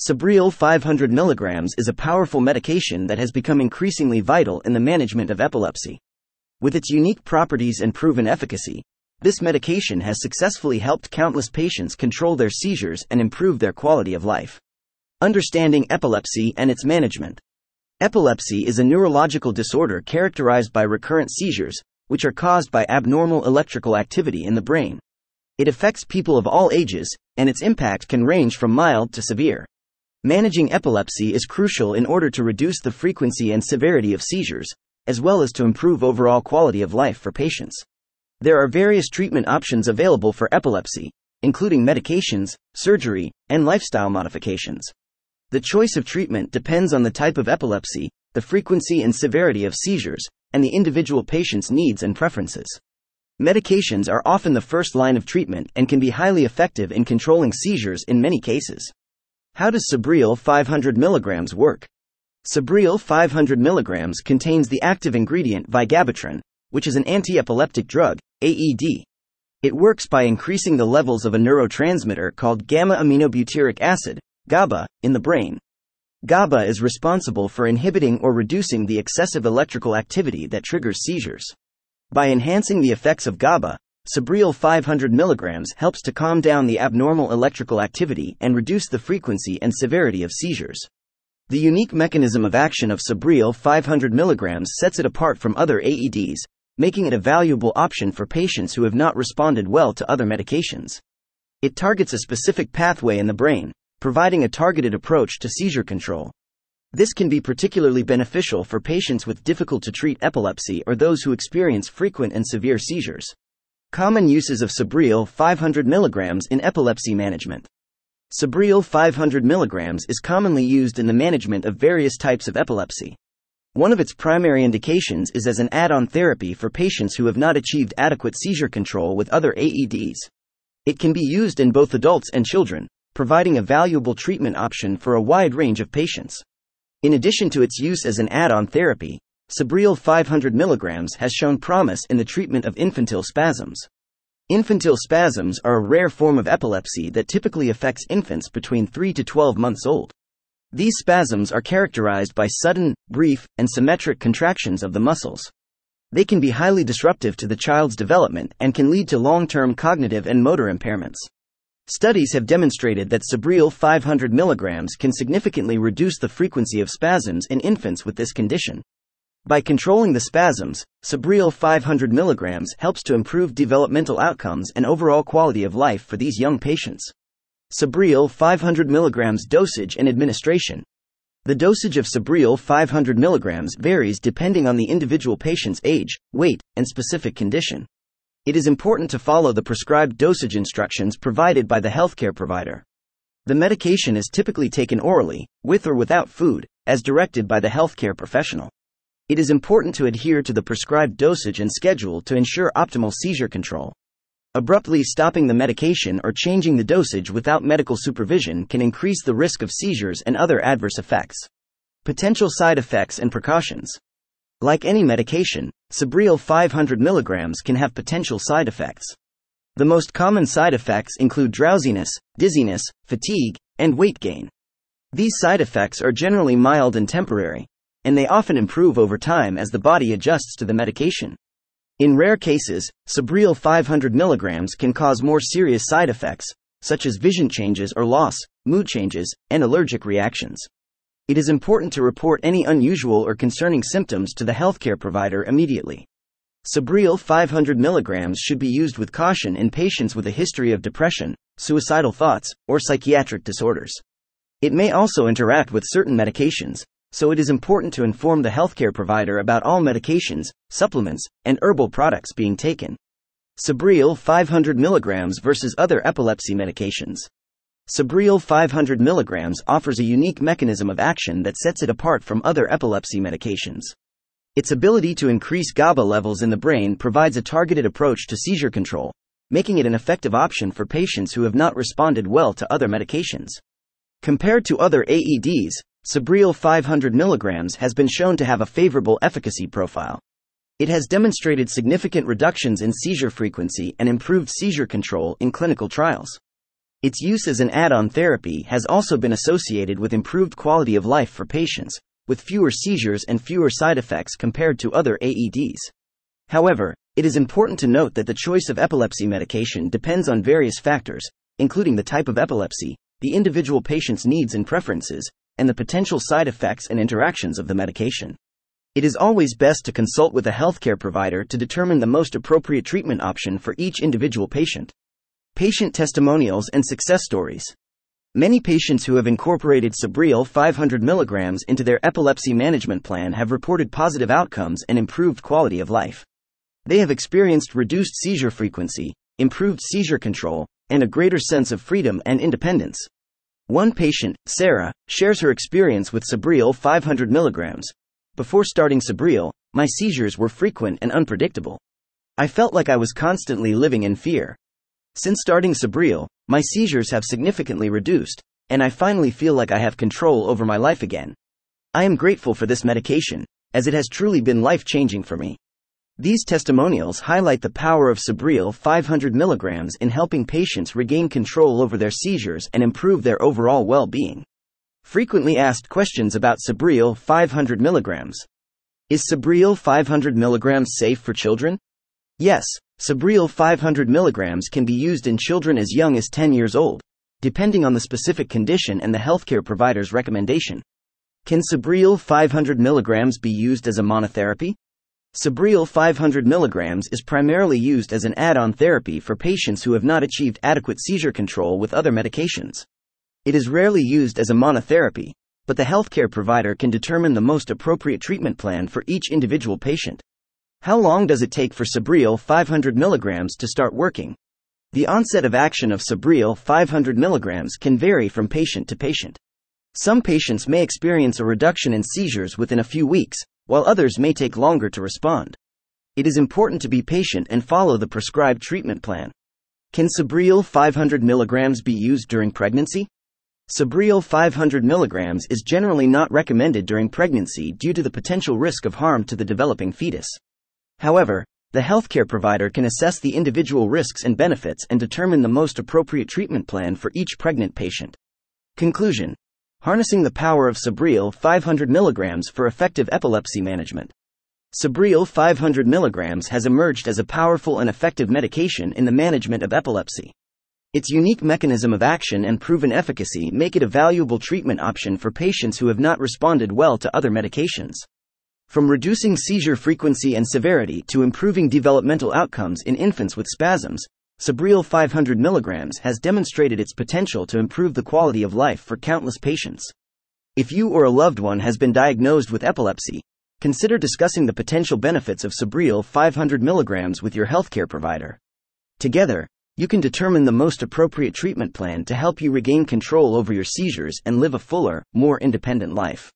Sabril 500 mg is a powerful medication that has become increasingly vital in the management of epilepsy. With its unique properties and proven efficacy, this medication has successfully helped countless patients control their seizures and improve their quality of life. Understanding epilepsy and its management. Epilepsy is a neurological disorder characterized by recurrent seizures, which are caused by abnormal electrical activity in the brain. It affects people of all ages, and its impact can range from mild to severe. Managing epilepsy is crucial in order to reduce the frequency and severity of seizures, as well as to improve overall quality of life for patients. There are various treatment options available for epilepsy, including medications, surgery, and lifestyle modifications. The choice of treatment depends on the type of epilepsy, the frequency and severity of seizures, and the individual patient's needs and preferences. Medications are often the first line of treatment and can be highly effective in controlling seizures in many cases. How does Sabril 500 mg work? Sabril 500 mg contains the active ingredient Vigabatrin, which is an anti-epileptic drug, AED. It works by increasing the levels of a neurotransmitter called gamma-aminobutyric acid, GABA, in the brain. GABA is responsible for inhibiting or reducing the excessive electrical activity that triggers seizures. By enhancing the effects of GABA, Sabril 500 mg helps to calm down the abnormal electrical activity and reduce the frequency and severity of seizures. The unique mechanism of action of Sabril 500 mg sets it apart from other AEDs, making it a valuable option for patients who have not responded well to other medications. It targets a specific pathway in the brain, providing a targeted approach to seizure control. This can be particularly beneficial for patients with difficult-to-treat epilepsy or those who experience frequent and severe seizures. Common uses of Sabril 500 mg in epilepsy management. Sabril 500 mg is commonly used in the management of various types of epilepsy. One of its primary indications is as an add-on therapy for patients who have not achieved adequate seizure control with other AEDs. It can be used in both adults and children, providing a valuable treatment option for a wide range of patients. In addition to its use as an add-on therapy, Sabril 500 mg has shown promise in the treatment of infantile spasms. Infantile spasms are a rare form of epilepsy that typically affects infants between 3 to 12 months old. These spasms are characterized by sudden, brief, and symmetric contractions of the muscles. They can be highly disruptive to the child's development and can lead to long-term cognitive and motor impairments. Studies have demonstrated that Sabril 500 mg can significantly reduce the frequency of spasms in infants with this condition. By controlling the spasms, Sabril 500 mg helps to improve developmental outcomes and overall quality of life for these young patients. Sabril 500 mg dosage and administration. The dosage of Sabril 500 mg varies depending on the individual patient's age, weight, and specific condition. It is important to follow the prescribed dosage instructions provided by the healthcare provider. The medication is typically taken orally, with or without food, as directed by the healthcare professional. It is important to adhere to the prescribed dosage and schedule to ensure optimal seizure control. Abruptly stopping the medication or changing the dosage without medical supervision can increase the risk of seizures and other adverse effects. Potential side effects and precautions. Like any medication, Sabril 500 mg can have potential side effects. The most common side effects include drowsiness, dizziness, fatigue, and weight gain. These side effects are generally mild and temporary, and they often improve over time as the body adjusts to the medication. In rare cases, Sabril 500 mg can cause more serious side effects, such as vision changes or loss, mood changes, and allergic reactions. It is important to report any unusual or concerning symptoms to the healthcare provider immediately. Sabril 500 mg should be used with caution in patients with a history of depression, suicidal thoughts, or psychiatric disorders. It may also interact with certain medications, so it is important to inform the healthcare provider about all medications, supplements, and herbal products being taken. Sabril 500 mg versus other epilepsy medications. Sabril 500 mg offers a unique mechanism of action that sets it apart from other epilepsy medications. Its ability to increase GABA levels in the brain provides a targeted approach to seizure control, making it an effective option for patients who have not responded well to other medications. Compared to other AEDs, Sabril 500 mg has been shown to have a favorable efficacy profile. It has demonstrated significant reductions in seizure frequency and improved seizure control in clinical trials. Its use as an add-on therapy has also been associated with improved quality of life for patients, with fewer seizures and fewer side effects compared to other AEDs. However, it is important to note that the choice of epilepsy medication depends on various factors, including the type of epilepsy, the individual patient's needs and preferences, and the potential side effects and interactions of the medication. It is always best to consult with a healthcare provider to determine the most appropriate treatment option for each individual patient. Patient testimonials and success stories. Many patients who have incorporated Sabril 500 mg into their epilepsy management plan have reported positive outcomes and improved quality of life. They have experienced reduced seizure frequency, improved seizure control, and a greater sense of freedom and independence. One patient, Sarah, shares her experience with Sabril 500 mg. Before starting Sabril, my seizures were frequent and unpredictable. I felt like I was constantly living in fear. Since starting Sabril, my seizures have significantly reduced, and I finally feel like I have control over my life again. I am grateful for this medication, as it has truly been life-changing for me. These testimonials highlight the power of Sabril 500 mg in helping patients regain control over their seizures and improve their overall well-being. Frequently asked questions about Sabril 500 mg. Is Sabril 500 mg safe for children? Yes, Sabril 500 mg can be used in children as young as 10 years old, depending on the specific condition and the healthcare provider's recommendation. Can Sabril 500 mg be used as a monotherapy? Sabril 500 mg is primarily used as an add-on therapy for patients who have not achieved adequate seizure control with other medications. It is rarely used as a monotherapy, but the healthcare provider can determine the most appropriate treatment plan for each individual patient. How long does it take for Sabril 500 mg to start working? The onset of action of Sabril 500 mg can vary from patient to patient. Some patients may experience a reduction in seizures within a few weeks, while others may take longer to respond. It is important to be patient and follow the prescribed treatment plan. Can Sabril 500 mg be used during pregnancy? Sabril 500 mg is generally not recommended during pregnancy due to the potential risk of harm to the developing fetus. However, the healthcare provider can assess the individual risks and benefits and determine the most appropriate treatment plan for each pregnant patient. Conclusion: harnessing the power of Sabril 500 mg for effective epilepsy management. Sabril 500 mg has emerged as a powerful and effective medication in the management of epilepsy. Its unique mechanism of action and proven efficacy make it a valuable treatment option for patients who have not responded well to other medications. From reducing seizure frequency and severity to improving developmental outcomes in infants with spasms, Sabril 500 mg has demonstrated its potential to improve the quality of life for countless patients. If you or a loved one has been diagnosed with epilepsy, consider discussing the potential benefits of Sabril 500 mg with your healthcare provider. Together, you can determine the most appropriate treatment plan to help you regain control over your seizures and live a fuller, more independent life.